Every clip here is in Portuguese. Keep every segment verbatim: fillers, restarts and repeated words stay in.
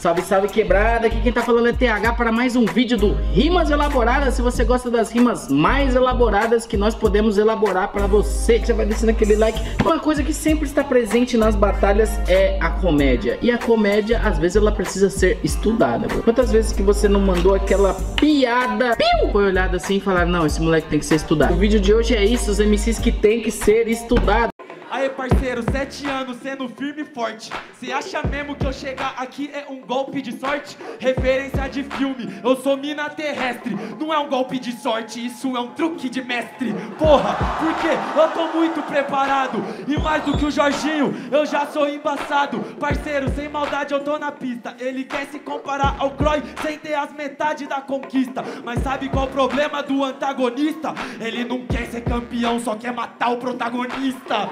Salve, salve quebrada, aqui quem tá falando é T H para mais um vídeo do Rimas Elaboradas. Se você gosta das rimas mais elaboradas que nós podemos elaborar para você, você vai deixando aquele like. Uma coisa que sempre está presente nas batalhas é a comédia. E a comédia, às vezes, ela precisa ser estudada. Quantas vezes que você não mandou aquela piada, piu, foi olhada assim e falar, não, esse moleque tem que ser estudado. O vídeo de hoje é isso, os M Cs que tem que ser estudado. Aê parceiro, sete anos sendo firme e forte. Cê acha mesmo que eu chegar aqui é um golpe de sorte? Referência de filme, eu sou mina terrestre. Não é um golpe de sorte, isso é um truque de mestre. Porra, porque eu tô muito preparado. E mais do que o Jorginho, eu já sou embaçado. Parceiro, sem maldade eu tô na pista. Ele quer se comparar ao Croy sem ter as metades da conquista. Mas sabe qual o problema do antagonista? Ele não quer ser campeão, só quer matar o protagonista.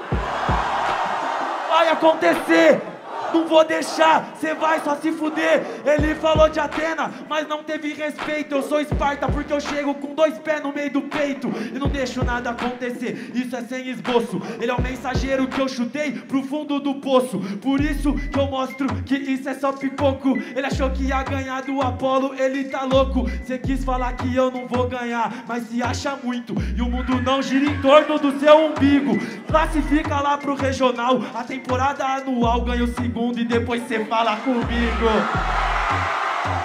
Vai acontecer, não vou deixar, cê vai só se fuder. Ele falou de Atena, mas não teve respeito. Eu sou Esparta porque eu chego com dois pés no meio do peito e não deixo nada acontecer, isso é sem esboço. Ele é o mensageiro que eu chutei pro fundo do poço, por isso que eu mostro que isso é só pipoco. Ele achou que ia ganhar do Apolo, ele tá louco. Cê quis falar que eu não vou ganhar, mas se acha muito e o mundo não gira em torno do seu umbigo. Classifica lá pro regional, a temporada anual ganha o segundo e depois você fala comigo.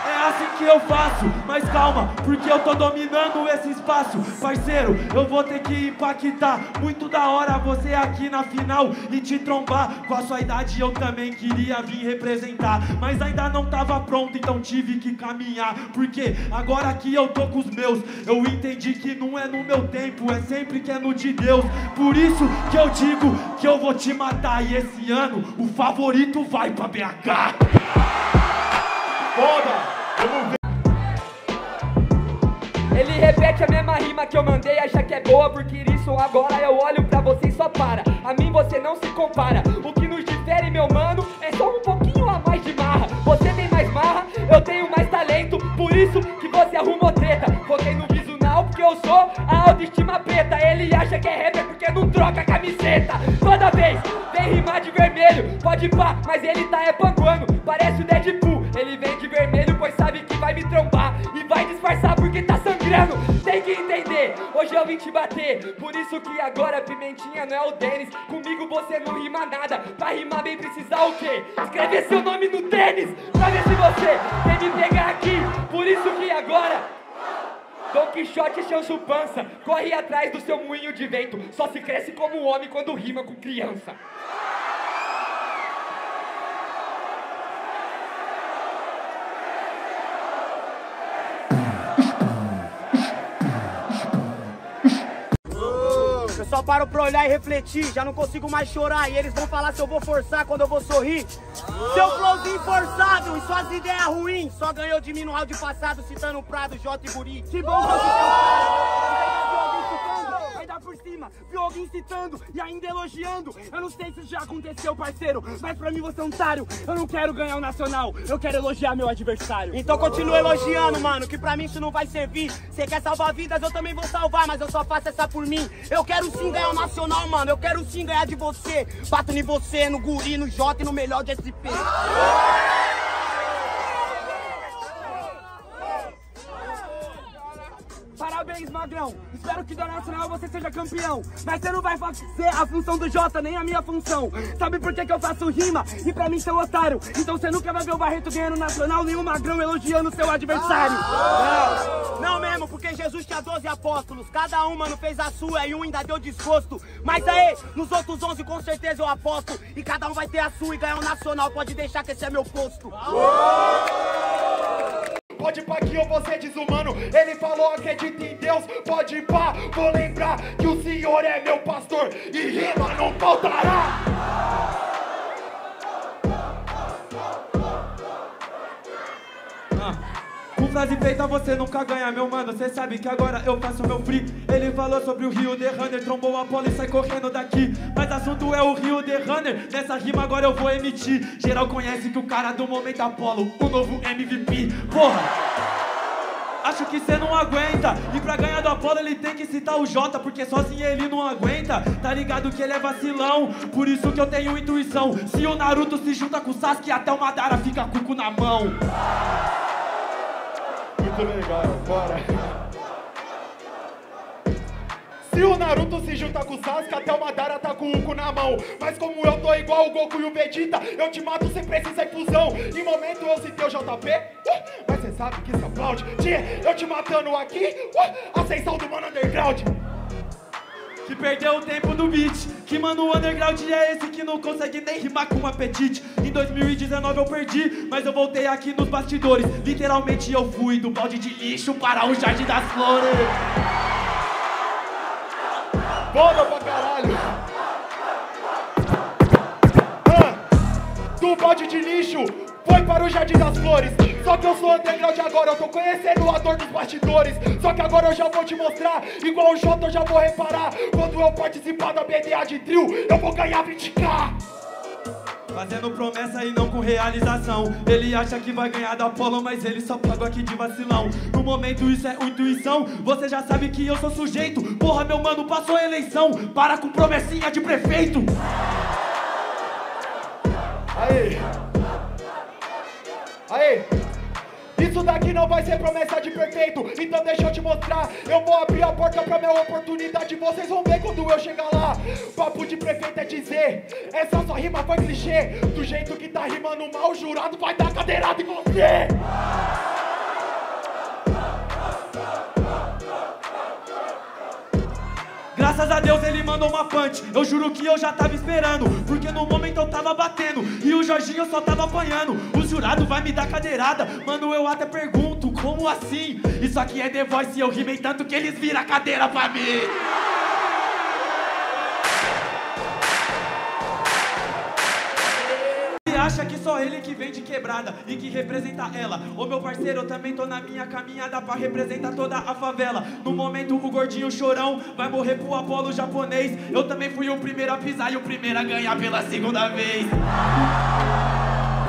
É assim que eu faço, mas calma, porque eu tô dominando esse espaço. Parceiro, eu vou ter que impactar. Muito da hora você aqui na final e te trombar. Com a sua idade eu também queria vir representar, mas ainda não tava pronto, então tive que caminhar. Porque agora que eu tô com os meus, eu entendi que não é no meu tempo, é sempre que é no de Deus. Por isso que eu digo que eu vou te matar. E esse ano o favorito vai pra B H. Ele repete a mesma rima que eu mandei, acha que é boa porque isso agora eu olho pra você e só para. A mim você não se compara, o que nos difere, meu mano, é só um pouquinho a mais de marra. Você tem mais marra, eu tenho mais talento, por isso que você arrumou treta. Foquei no visional porque eu sou a autoestima preta. Ele acha que é rapper porque não troca a camiseta. Toda vez vem rimar de vermelho, pode pá, mas ele tá é panguando, parece o Deadpool. Ele vem de vermelho, pois sabe que vai me trombar e vai disfarçar porque tá sangrando. Tem que entender, hoje eu vim te bater, por isso que agora Pimentinha não é o Dennis. Comigo você não rima nada, pra rimar bem precisar o quê? Escrever seu nome no tênis, pra ver se você tem me pegar aqui. Por isso que agora... Don Quixote e Chancho Pança, corre atrás do seu moinho de vento. Só se cresce como homem quando rima com criança. Só paro pra olhar e refletir, já não consigo mais chorar. E eles vão falar se eu vou forçar quando eu vou sorrir. Seu flowzinho forçado e suas ideias ruins. Só ganhou de mim no round passado, citando Prado, Jota e Guri. Que bom que eu citando, ainda por cima, viu alguém citando e ainda elogiando. Eu não sei se isso já aconteceu, parceiro, mas pra mim você é um otário. Eu não quero ganhar o nacional, eu quero elogiar meu adversário. Então continua elogiando, mano, que pra mim isso não vai servir. Você quer salvar vidas, eu também vou salvar, mas eu só faço essa por mim. Eu quero sim ganhar o nacional, mano, eu quero sim ganhar de você. Bato em você, no Guri, no Jota e no melhor de S P. Parabéns, magrão, espero que do nacional você seja campeão. Mas você não vai fazer a função do Jota, nem a minha função. Sabe por que que eu faço rima? E pra mim você é um otário. Então você nunca vai ver o Barreto ganhando nacional, nem o magrão elogiando seu adversário. Não, não mesmo, porque Jesus tinha doze apóstolos. Cada um, mano, fez a sua e um ainda deu desgosto. Mas aí, nos outros onze com certeza eu aposto. E cada um vai ter a sua e ganhar o nacional. Pode deixar que esse é meu posto. Pode pá que eu vou ser desumano. Ele falou, acredita em Deus. Pode pá, vou lembrar que o Senhor é meu pastor e rima não faltará. Ah. Com frase feita você nunca ganha, meu mano. Cê sabe que agora eu faço meu free. Ele falou sobre o Rio de Runner, trombou a Polo e sai correndo daqui. Mas assunto é o Rio de Runner, nessa rima agora eu vou emitir. Geral conhece que o cara do momento é Apolo, o novo M V P. Porra! acho que cê não aguenta. E pra ganhar do Apolo ele tem que citar o Jota, porque sozinho ele não aguenta. Tá ligado que ele é vacilão, por isso que eu tenho intuição. Se o Naruto se junta com o Sasuke, até o Madara fica com o cu na mão. Muito legal, bora. Se o Naruto se junta com o Sasuke, até o Madara tá com o cu na mão. Mas como eu tô igual o Goku e o Vegeta, eu te mato sem precisar infusão. Em momento eu citei o J P, uh, mas cê sabe que isso aplaude. Tia, eu te matando aqui, uh, ascensão do mano underground. Que perdeu o tempo do beat, que mano underground é esse que não consegue nem rimar com um apetite. Em dois mil e dezenove eu perdi, mas eu voltei aqui nos bastidores. Literalmente eu fui do balde de lixo para o jardim das flores. Bola pra caralho! Ah, do balde de lixo, foi para o Jardim das Flores. Só que eu sou underground agora, eu tô conhecendo a dor dos bastidores. Só que agora eu já vou te mostrar, igual o Jota eu já vou reparar. Quando eu participar da B D A de trio, eu vou ganhar vinte k. Fazendo promessa e não com realização. Ele acha que vai ganhar da Polo, mas ele só paga aqui de vacilão. No momento isso é intuição, você já sabe que eu sou sujeito. Porra, meu mano, passou a eleição, para com promessinha de prefeito. Aê, aê. Isso daqui não vai ser promessa de perfeito, então deixa eu te mostrar. Eu vou abrir a porta pra minha oportunidade, vocês vão ver quando eu chegar lá. Papo de prefeito é dizer, essa sua rima foi clichê. Do jeito que tá rimando mal, o jurado vai dar cadeirada em você. Graças a Deus ele mandou uma punch, eu juro que eu já tava esperando. Porque no momento eu tava batendo, e o Jorginho só tava apanhando. O jurado vai me dar cadeirada, mano, eu até pergunto, como assim? Isso aqui é The Voice e eu rimei tanto que eles viram a cadeira pra mim. Acha que só ele que vem de quebrada e que representa ela. Ô meu parceiro, eu também tô na minha caminhada pra representar toda a favela. No momento o gordinho chorão vai morrer pro Apolo japonês. Eu também fui o primeiro a pisar e o primeiro a ganhar pela segunda vez.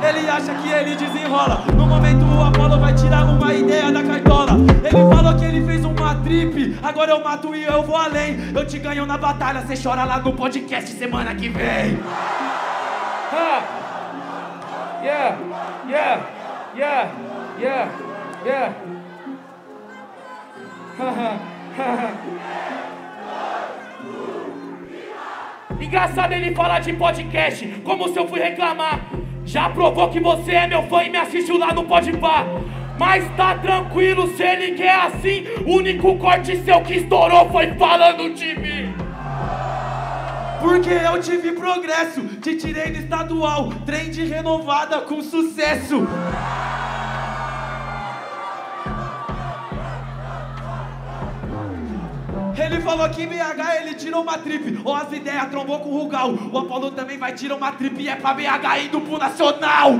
Ele acha que ele desenrola. No momento o Apolo vai tirar uma ideia da cartola. Ele falou que ele fez uma trip, agora eu mato e eu vou além. Eu te ganho na batalha, cê chora lá no podcast semana que vem. Ah. Yeah, yeah, yeah, yeah, yeah. Engraçado ele falar de podcast, como se eu fui reclamar. Já provou que você é meu fã e me assistiu lá no Podpah. Mas tá tranquilo, se ele quer assim, o único corte seu que estourou foi falando de mim. Porque eu tive progresso, te tirei do estadual, trend renovada com sucesso. Ele falou que em B H ele tirou uma trip, ou as ideias trombou com o Rugal. O Apolo também vai tirar uma trip e é pra B H indo pro Nacional.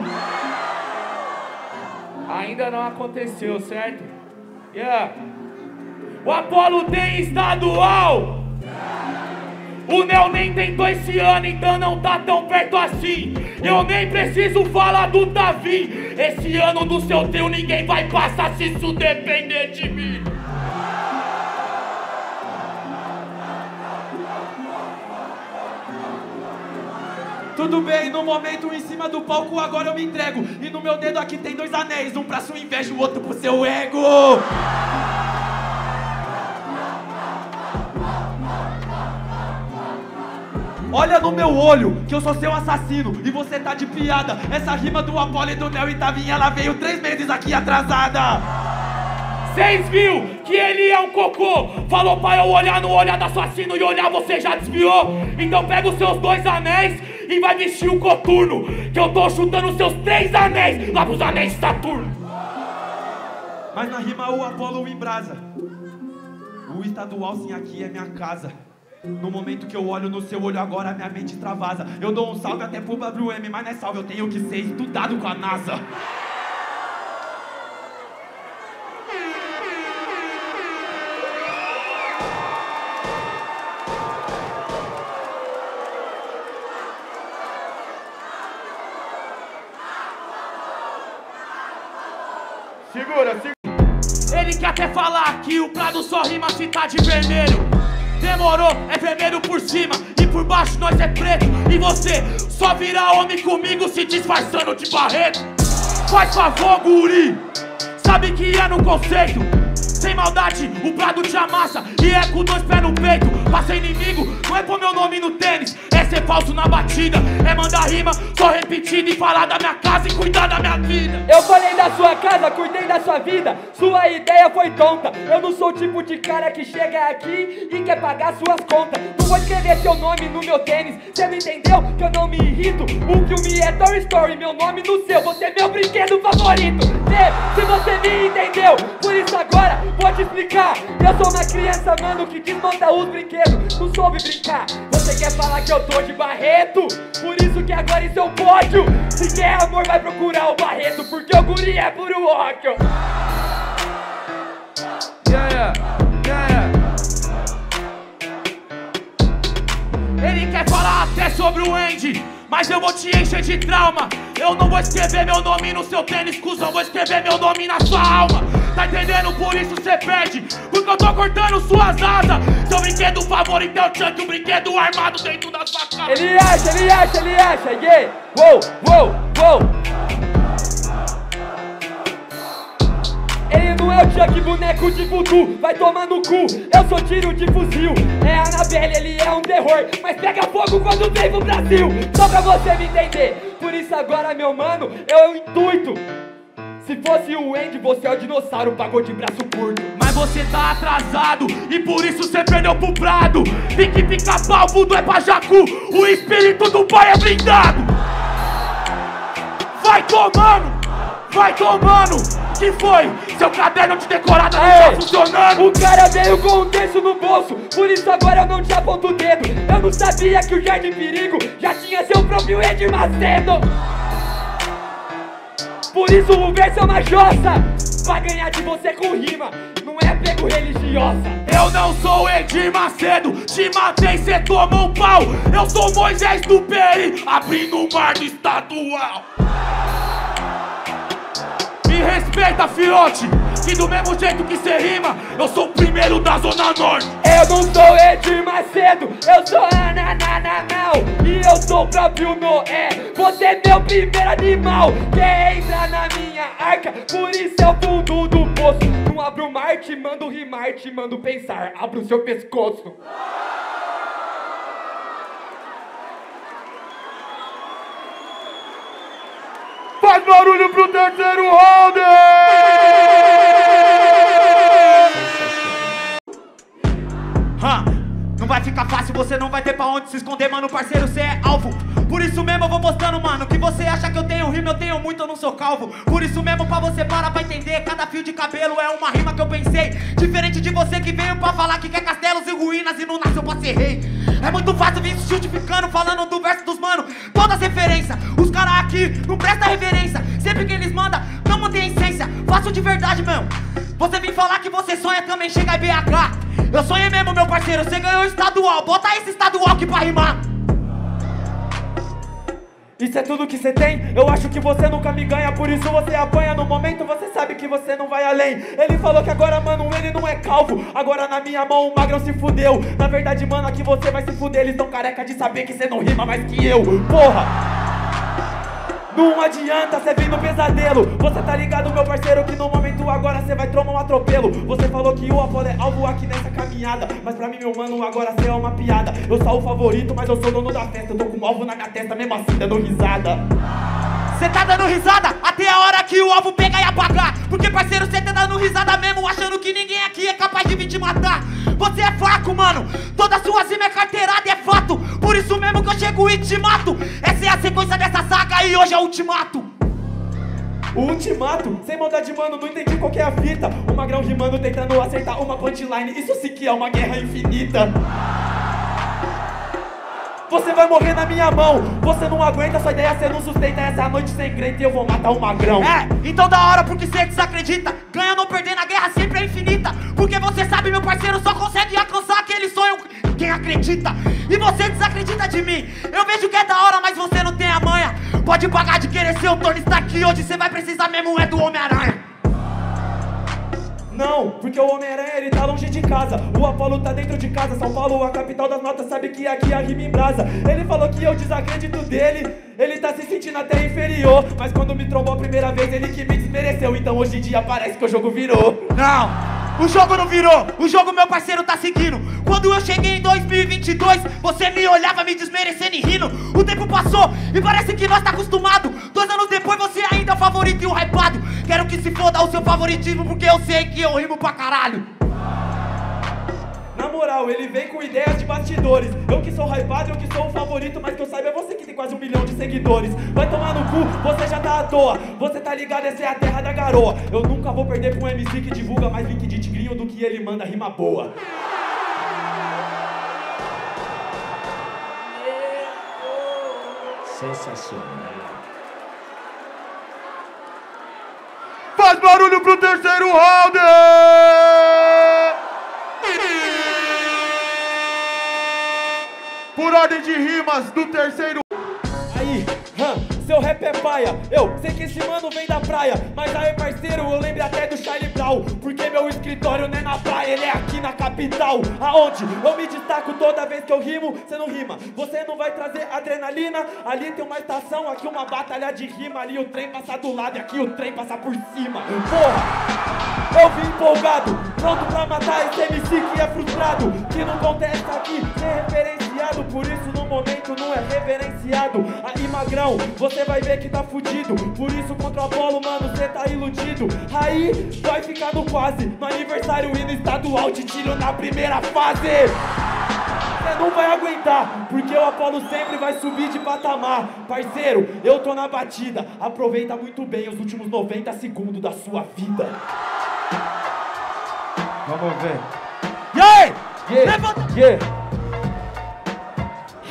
Ainda não aconteceu, certo? Yeah. O Apolo tem estadual! O Neo nem tentou esse ano, então não tá tão perto assim. Eu nem preciso falar do Davi. Esse ano do seu trio ninguém vai passar se isso depender de mim. Tudo bem, no momento em cima do palco agora eu me entrego. E no meu dedo aqui tem dois anéis, um pra sua inveja, o outro pro seu ego. Olha no meu olho, que eu sou seu assassino e você tá de piada. Essa rima do Apolo e do Neo e Davi, ela veio três meses aqui atrasada. Cês viu que ele é um cocô. Falou pra eu olhar no olhar do assassino e olhar você já desviou. Então pega os seus dois anéis e vai vestir o coturno, que eu tô chutando os seus três anéis lá pros anéis de Saturno. Mas na rima o Apolo em brasa. O estadual sim, aqui é minha casa. No momento que eu olho no seu olho agora, minha mente travasa. Eu dou um salve até pro W M, mas não é salve, eu tenho que ser estudado com a NASA. Segura, segura. Ele quer até falar que o Prado só rima se tá de vermelho. Demorou, é vermelho por cima e por baixo nós é preto. E você só virá homem comigo se disfarçando de Barreto. Faz favor, guri, sabe que é no conceito. Sem maldade, o Prado te amassa e é com dois pés no peito. Pra ser inimigo, não é pôr meu nome no tênis, é ser falso na batida. É mandar rima só repetida e falar da minha casa e cuidar da minha vida. Eu falei da sua casa, cuidei da sua vida. Sua ideia foi tonta. Eu não sou o tipo de cara que chega aqui e quer pagar suas contas. Não vou escrever seu nome no meu tênis. Você não entendeu que eu não me irrito. O filme é Toy Story, meu nome no seu. Você é meu brinquedo favorito. Vê se você me entendeu. Por isso agora vou te explicar. Eu sou uma criança, mano, que desmonta os brinquedos. Não soube brincar. Você quer falar que eu tô de Barreto? Por isso que agora isso é um pódio. Se quer amor vai procurar o Barreto, porque o guri é puro ódio. Yeah, yeah. Ele quer falar até sobre o Andy, mas eu vou te encher de trauma. Eu não vou escrever meu nome no seu tênis, cuzão. Vou escrever meu nome na sua alma. Tá entendendo? Por isso cê perde, porque eu tô cortando suas asas. Seu brinquedo favorito é o Chuck, um brinquedo armado dentro da sua casa. Ele acha, ele acha, ele acha, yeah. Wow, wow, wow. Ele não é o Chuck, boneco de voodoo. Vai tomar no cu, eu sou tiro de fuzil. É a Anabelle, ele é um terror, mas pega fogo quando vem pro Brasil. Só pra você me entender. Por isso agora, meu mano, eu é o intuito. Se fosse o Andy, você é o dinossauro, pagou de braço curto. Mas você tá atrasado, e por isso você perdeu pro Prado. E que fica pau, mudo é pra Jacu, o espírito do pai é blindado. Vai tomando, vai tomando. Que foi? Seu caderno de decorada não tá funcionando. O cara veio com um terço no bolso, por isso agora eu não te aponto o dedo. Eu não sabia que o Jardim Perigo já tinha seu próprio Edir Macedo. Por isso o verso é uma jossa, pra ganhar de você com rima, não é pego religiosa. Eu não sou Edir Macedo, te matei, cê tomou um pau. Eu sou Moisés do P I, abrindo o mar do estadual. Me respeita, fiote, que do mesmo jeito que cê rima, eu sou o primeiro da Zona Norte. Eu não sou Edir Macedo, eu sou Ananananau, e eu sou o próprio Noé. Você é meu primeiro animal, quer entrar na minha arca, por isso é o fundo do poço. Não abro o mar, te mando rimar, te mando pensar, abro o seu pescoço. Faz barulho pro terceiro round! Ha! Não vai ficar fácil, você não vai ter pra onde se esconder, mano, parceiro, você é alvo. Por isso mesmo eu vou mostrando, mano, que você acha que eu tenho rima, eu tenho muito, eu não sou calvo. Por isso mesmo pra você parar pra entender, cada fio de cabelo é uma rima que eu pensei. Diferente de você que veio pra falar que quer castelos e ruínas e não nasceu pra ser rei. É muito fácil vir se justificando, falando do verso dos mano, todas referência. Os caras aqui não prestam reverência, sempre que eles mandam, não mantém a essência. Faço de verdade, meu. Você vem falar que você sonha também, chega em B H. Eu sonhei mesmo, meu parceiro, você ganhou o estadual, bota esse estadual aqui pra rimar. Isso é tudo que você tem? Eu acho que você nunca me ganha, por isso você apanha. No momento você sabe que você não vai além. Ele falou que agora, mano, ele não é calvo. Agora na minha mão o magrão se fudeu. Na verdade, mano, aqui você vai se fuder. Eles tão careca de saber que você não rima mais que eu. Porra! Não adianta, cê vem no pesadelo. Você tá ligado, meu parceiro, que no momento agora cê vai tomar um atropelo. Você falou que o Apolo é alvo aqui nessa caminhada, mas pra mim, meu mano, agora cê é uma piada. Eu sou o favorito, mas eu sou dono da festa. Eu tô com um alvo na minha testa, mesmo assim dando risada. Cê tá dando risada até a hora que o alvo pega e apagar. Porque, parceiro, cê tá dando risada mesmo, achando que ninguém aqui é capaz de vir te matar. Você é fraco, mano, toda sua rima é carteirada, é fato. Por isso mesmo que eu chego e te mato. Essa é a sequência dessa saga e hoje é o ultimato. O ultimato? Sem maldade, mano, não entendi qual que é a fita. O magrão rimando tentando acertar uma punchline. Isso sim que é uma guerra infinita. Você vai morrer na minha mão. Você não aguenta, sua ideia você não sustenta. Essa é a noite sem crente e eu vou matar o magrão. É, então da hora porque você desacredita. Ganha ou não perder na guerra sempre é infinita. Porque você sabe, meu parceiro, só consegue alcançar aquele sonho quem acredita. E você desacredita de mim. Eu vejo que é da hora, mas você não tem a manha. Pode pagar de querer ser o Tony Stark, hoje você vai precisar mesmo é do Homem-Aranha. Não, porque o Homem-Aranha ele tá longe de casa. O Apolo tá dentro de casa. São Paulo, a capital das notas, sabe que aqui a rima embrasa. Ele falou que eu desacredito dele. Ele tá se sentindo até inferior. Mas quando me trombou a primeira vez, ele que me desmereceu. Então hoje em dia parece que o jogo virou. Não! O jogo não virou, o jogo meu parceiro tá seguindo. Quando eu cheguei em dois mil e vinte e dois, você me olhava me desmerecendo e rindo. O tempo passou e parece que nós tá acostumado. Dois anos depois você ainda é o favorito e o hypado. Quero que se foda o seu favoritismo, porque eu sei que eu rimo pra caralho. Na moral, ele vem com ideias de bastidores. Eu que sou hypado, eu que sou o favorito. Mas que eu saiba é você que tem quase um milhão de seguidores. Vai tomar no cu, você já tá à toa. Você tá ligado, essa é a terra da garoa. Eu nunca vou perder pra um M C que divulga mais link de tigrinho do que ele manda rima boa. Sensacional. Faz barulho pro terceiro round! Por ordem de rimas do terceiro. Aí, hum, seu rap é paia. Eu sei que esse mano vem da praia. Mas aí, parceiro, eu lembro até do Charlie Brown. Porque meu escritório não é na praia, ele é aqui na capital. Aonde eu me destaco toda vez que eu rimo, você não rima. Você não vai trazer adrenalina. Ali tem uma estação, aqui uma batalha de rima. Ali o trem passa do lado e aqui o trem passa por cima. Porra! Eu vim empolgado, pronto pra matar esse M C que é frustrado. Que não contesta aqui, é referenciado. Por isso no momento não é reverenciado. Aí magrão, você vai ver que tá fudido. Por isso contra o Apolo, mano, cê tá iludido. Aí vai ficar no quase, no aniversário e no estadual. Te tiro na primeira fase. Cê não vai aguentar, porque o Apolo sempre vai subir de patamar. Parceiro, eu tô na batida. Aproveita muito bem os últimos noventa segundos da sua vida. Vamos ver. Yeah! Yeah! Levanta! Yeah!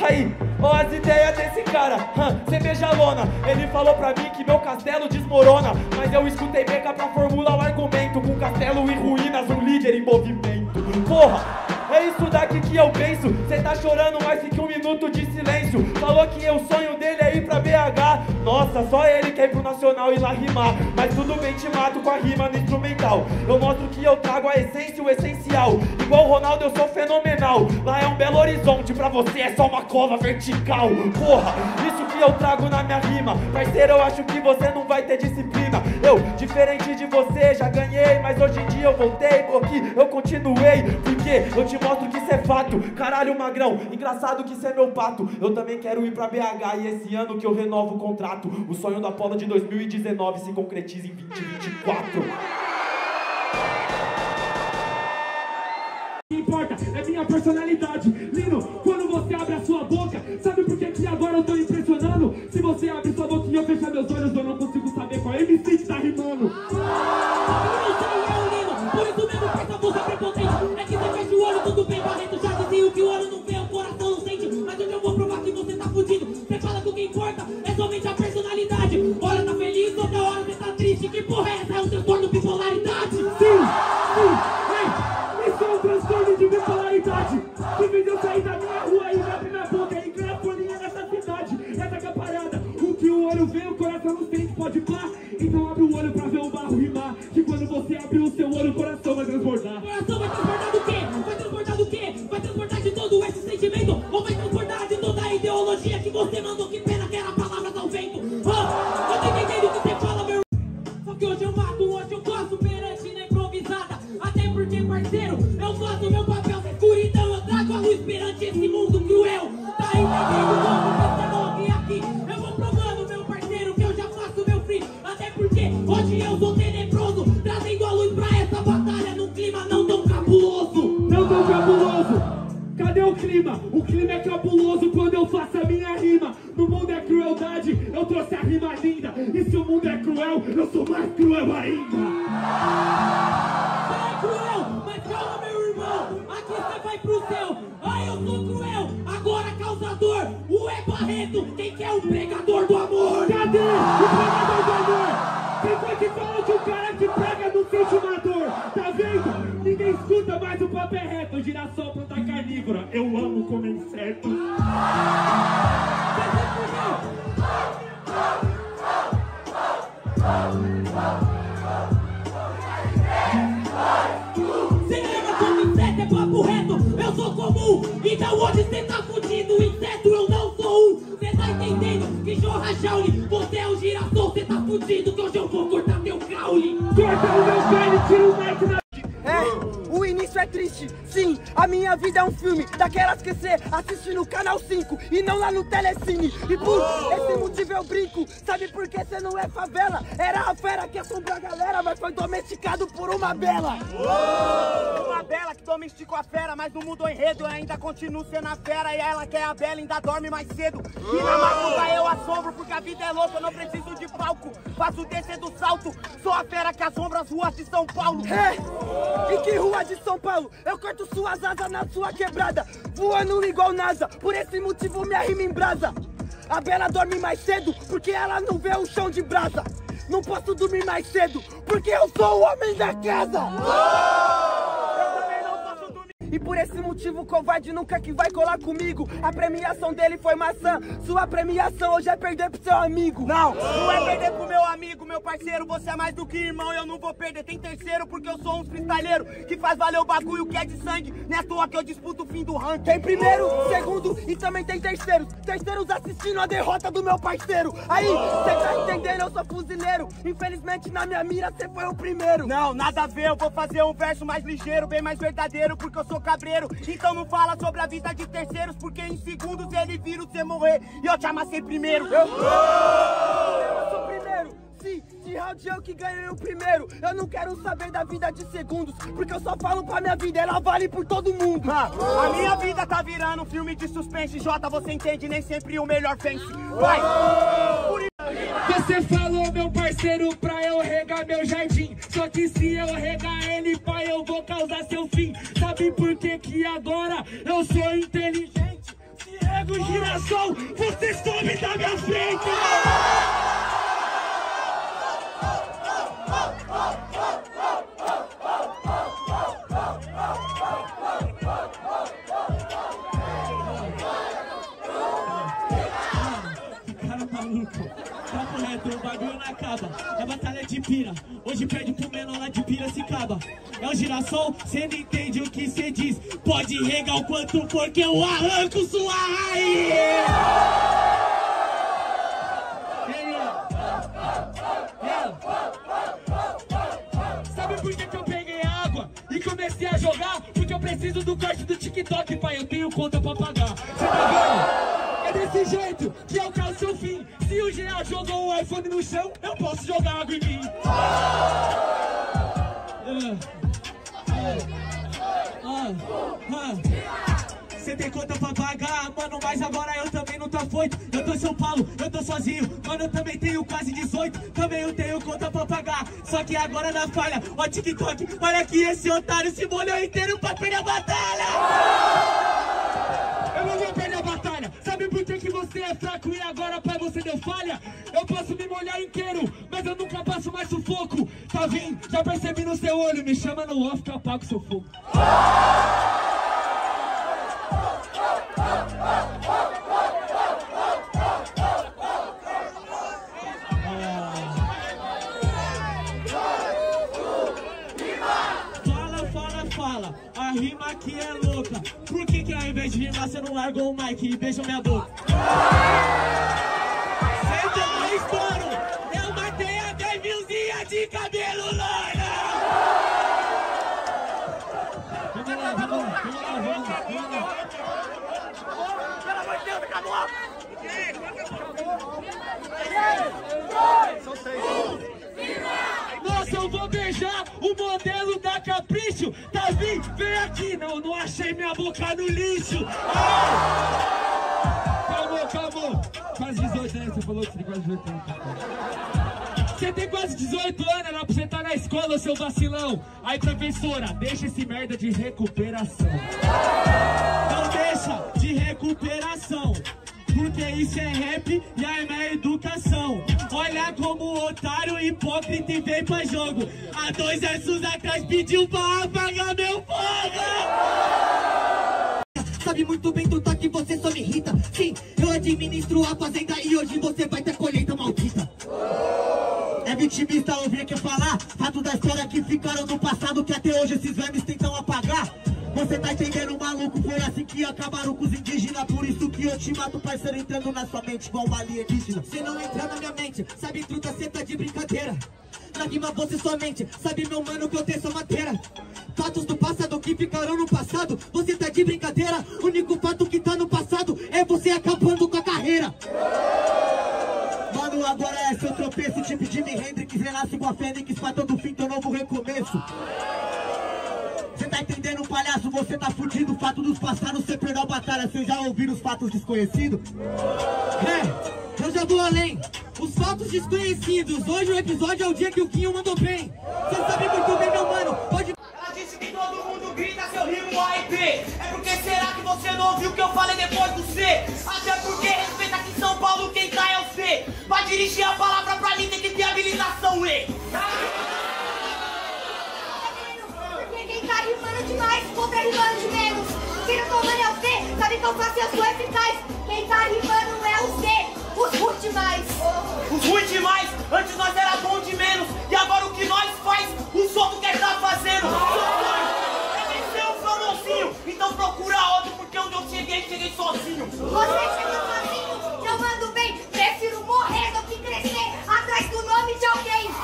Aí, ó as ideias desse cara, hum, cê beija a lona. Ele falou pra mim que meu castelo desmorona. Mas eu escutei mega pra formular o argumento. Com castelo em ruínas, um líder em movimento. Porra! É isso daqui que eu penso. Cê tá chorando mais que um minuto de silêncio. Falou que o sonho dele é ir pra B H. Nossa, só ele quer ir pro Nacional e lá rimar. Mas tudo bem, te mato com a rima no instrumental. Eu mostro que eu trago a essência e o essencial. Igual o Ronaldo, eu sou fenomenal. Lá é um Belo Horizonte, pra você é só uma cova vertical. Porra, isso que eu trago na minha rima. Parceiro, eu acho que você não vai ter disciplina. Eu, diferente de você, já ganhei. Mas hoje em dia eu voltei, porque eu continuei. Porque eu te mostro que isso é fato, caralho magrão. Engraçado que isso é meu pato. Eu também quero ir pra B H e esse ano que eu renovo o contrato. O sonho da Polo de dois mil e dezenove se concretiza em vinte e vinte e quatro. O que importa é minha personalidade. Lino, quando você abre a sua boca, sabe por que que agora eu tô impressionando? Se você abre sua boquinha e fechar meus olhos, eu não consigo saber qual M C que tá rimando. Por isso mesmo que essa bolsa prepotente. É que você fecha o olho, tudo bem, Barreto. Já dizia o que o olho não vê, o coração não sente. Mas eu não vou provar que você tá fudido. Você fala que o que importa é somente a personalidade. Hora tá feliz, outra hora você tá triste. Que porra é essa? É um transtorno de bipolaridade. Sim, sim, ei, isso é um transtorno de bipolaridade. Que me deu sair da minha rua e abrir minha boca e criar a folhinha nessa cidade. Essa que é a parada. O que o olho vê, o coração não sente, pode pá. Então abre o olho pra ver o barro rimar. Que quando você abre o seu olho, o coração vai transbordar. O coração vai transbordar do quê? Vai transbordar do quê? Vai transbordar de todo esse sentimento? Ou vai transbordar de toda a ideologia que você mandou? Que pena que era palavras ao vento. Ah, eu tô entendendo o que você fala, meu. Só que hoje eu mato, hoje eu faço perante na improvisada. Até porque, parceiro, eu faço meu papel na escuridão. Eu trago a luz perante esse mundo cruel. Tá entendendo como você morre aqui? Eu vou provando, meu parceiro, que eu já faço meu free. Até porque hoje eu vou ter. Cadê o clima? O clima é cabuloso quando eu faço a minha rima. No mundo é crueldade, eu trouxe a rima linda. E se o mundo é cruel, eu sou mais cruel ainda. Você é cruel, mas calma meu irmão. Aqui você vai pro céu. Ai eu sou cruel, agora causador. O é Barreto, quem que é o pregador do amor? Cadê o pregador do amor? Quem foi que falou que o cara que prega não sente uma dor? Tá vendo? Ninguém escuta mais o papo é reto. Girassol, planta carnívora. Eu amo comer inseto. sou um. Então hoje cê tá fudido, inseto, eu não sou um. Cê tá entendendo que jorra jaule, você é um girassol, cê tá fudido, que hoje eu vou cortar meu caule. Corta o meu caule, tira o Mike na... É, o início é triste, sim, a minha vida é um filme, daquelas que você assiste no Canal cinco e não lá no Telecine. E por esse motivo eu brinco, sabe por que você não é favela? Era a fera que assombrou a galera, mas foi domesticado por uma bela. Uou! Uma bela que domesticou a fera, mas não mudou enredo, ainda continua sendo a fera e ela quer a bela, ainda dorme mais cedo. E na madruga eu assombro, porque a vida é louca, eu não preciso de palco, faço descer do salto, sou a fera que assombra as ruas de São Paulo. É. E que rua de São Paulo, eu corto suas asas na sua quebrada, voando igual NASA, por esse motivo minha rima em brasa. A bela dorme mais cedo, porque ela não vê o chão de brasa. Não posso dormir mais cedo, porque eu sou o homem da casa. Eu também não posso dormir. E por esse motivo o covarde nunca que vai colar comigo. A premiação dele foi maçã, sua premiação hoje é perder pro seu amigo. Não, não é perder pro meu amigo. Meu parceiro, você é mais do que irmão, eu não vou perder. Tem terceiro porque eu sou um freestyleiro que faz valer o bagulho que é de sangue. Não é à toa que eu disputo o fim do ranking. Tem primeiro, segundo e também tem terceiros. Terceiros assistindo a derrota do meu parceiro. Aí, cê tá entendendo, eu sou fuzileiro. Infelizmente na minha mira você foi o primeiro. Não, nada a ver, eu vou fazer um verso mais ligeiro, bem mais verdadeiro, porque eu sou cabreiro. Então não fala sobre a vida de terceiros, porque em segundos ele vira você morrer. E eu te amassei primeiro. Eu, eu sou primeiro. De round eu que ganhei o primeiro. Eu não quero saber da vida de segundos, porque eu só falo pra minha vida, ela vale por todo mundo. ah, A minha vida tá virando um filme de suspense. Jota, você entende, nem sempre o melhor vence. Vai! Você falou, meu parceiro, pra eu regar meu jardim. Só que se eu regar ele, pai, eu vou causar seu fim. Sabe por que que agora eu sou inteligente? Se rego girassol, você some da minha frente. O bagulho não acaba, é batalha de pira. Hoje perde pro menor lá de pira se acaba. É o girassol, cê não entende o que cê diz. Pode regar o quanto for que eu arranco sua raiz. Comecei a jogar porque eu preciso do corte do TikTok, pai, eu tenho conta pra pagar. Você tá vendo? É desse jeito que eu alcanço seu fim. Se o G A jogou o iPhone no chão, eu posso jogar água em mim. Você tem conta pra pagar, mano, mas agora eu também não tô afoito. Eu tô em São Paulo, eu tô sozinho, mano, eu também tenho quase dezoito. Também eu tenho conta pra pagar, só que agora na falha, ó TikTok, olha aqui esse otário se molhou inteiro pra perder a batalha. Eu não vou perder a batalha, sabe por que que você é fraco e agora, pai, você deu falha? Eu posso me molhar inteiro, mas eu nunca passo mais sufoco. Tá vindo, já percebi no seu olho, me chama no off que eu apago seu fogo. Rima que é louca. Por que que ao invés de rimar você não largou o mic e beijou minha boca? Cê também estouro. Eu matei a dez milzinha de cabelo loiro. Vamos lá, vamos lá, vamos lá, vamos lá, vamos lá. Pelo amor de Deus, acabou. três, dois, um, rima! Nossa, eu vou beijar o modelo da Capricho. Davi, vem aqui. Não, não achei minha boca no lixo. Ah! Calma, calma. Quase dezoito anos, você falou que você tem quase dezoito anos. Você tem quase dezoito anos, era pra você estar na escola, seu vacilão. Aí, professora, deixa esse merda de recuperação. Não deixa de recuperação. Porque isso é rap e a minha educação. Olha como otário, hipócrita e vem pra jogo. Há dois versos atrás pediu pra apagar meu fogo. Sabe muito bem do toque, você só me irrita. Sim, eu administro a fazenda e hoje você vai ter colheita maldita. É vitimista ouvir que falar fato da história que ficaram no passado, que até hoje esses vermes tentam apagar. Você tá entendendo, maluco? Foi assim que acabaram com os indígenas. Por isso que eu te mato, parceiro, entrando na sua mente igual uma alienígena. Você não entra na minha mente, sabe, truta, cê tá de brincadeira. Na rima você somente, sabe, meu mano, que eu tenho sua matéria. Fatos do passado que ficaram no passado, você tá de brincadeira. O único fato que tá no passado é você acabando com a carreira. Mano, agora é seu tropeço, tipo Jimi Hendrix, renasce igual a Fênix, pra todo fim, teu novo recomeço. Cê tá entendendo, palhaço? Você tá fudido. Fato dos passados, você perdeu a batalha. Cê já ouviu os fatos desconhecidos? É, eu já vou além. Os fatos desconhecidos. Hoje o episódio é o dia que o Quinho mandou bem. Cê sabe muito bem, meu mano. Pode... Ela disse que todo mundo grita se eu rimo A e B. É porque será que você não ouviu o que eu falei depois do C? Até porque respeita aqui em São Paulo quem tá é o C. Pra dirigir a palavra pra mim tem que ter habilitação E. Tá rimando demais, contra rimando de menos. Quem não tomando é o C, sabe que eu faço e eu sou eficaz. Quem tá rimando é o C, os ruins demais. Os ruins demais, antes nós era bom de menos. E agora o que nós faz, o solto quer tá fazendo. É vencer o famosinho, então procura outro, porque onde eu cheguei, cheguei sozinho. Você chegou sozinho, eu mando bem. Prefiro morrer do que crescer atrás do nome de alguém.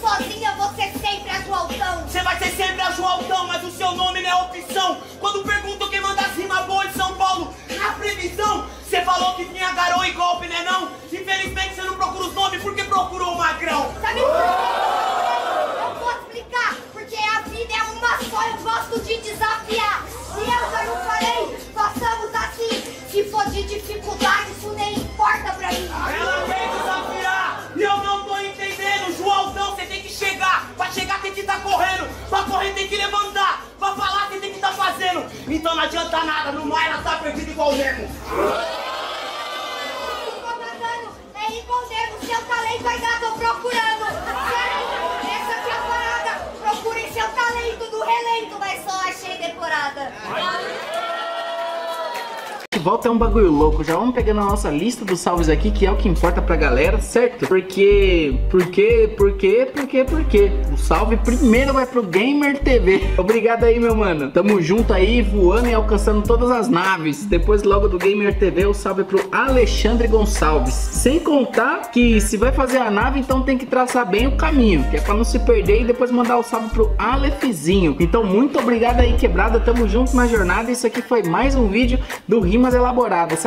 Sozinha você sempre é Joaltão. Você vai ser sempre a Joaltão, mas o seu nome não é opção. Quando perguntam quem manda as rimas boas de São Paulo, na previsão, você falou que tinha garoa e golpe, né não? Infelizmente você não procura os nomes porque procurou o magrão. Sabe por quê? Eu vou explicar, porque a vida é uma só, eu gosto de desafiar. Se eu já não falei, passamos assim. Se for de dificuldade, isso nem importa pra mim. Ela veio desafiar e eu não tô entendendo, Joaltão. Chegar, pra chegar tem que tá correndo, pra correr tem que levantar, pra falar tem que tá fazendo. Então não adianta nada, no mar ela tá perdida igual o Nemo. É igual o Nemo, seu talento ainda tô procurando. Essa aqui é a parada, procurem seu talento do relento, mas só achei decorada. Volta é um bagulho louco, já vamos pegando a nossa lista dos salves aqui, que é o que importa pra galera, certo? Porque, porque, porque, porque, porque o salve primeiro vai pro Gamer T V. Obrigado aí, meu mano. Tamo junto aí, voando e alcançando todas as naves. Depois logo do Gamer T V, o salve pro Alexandre Gonçalves. Sem contar que se vai fazer a nave, então tem que traçar bem o caminho, que é pra não se perder, e depois mandar o salve pro Alefzinho. Então muito obrigado aí, quebrada, tamo junto na jornada. Isso aqui foi mais um vídeo do Rimas Elaboradas.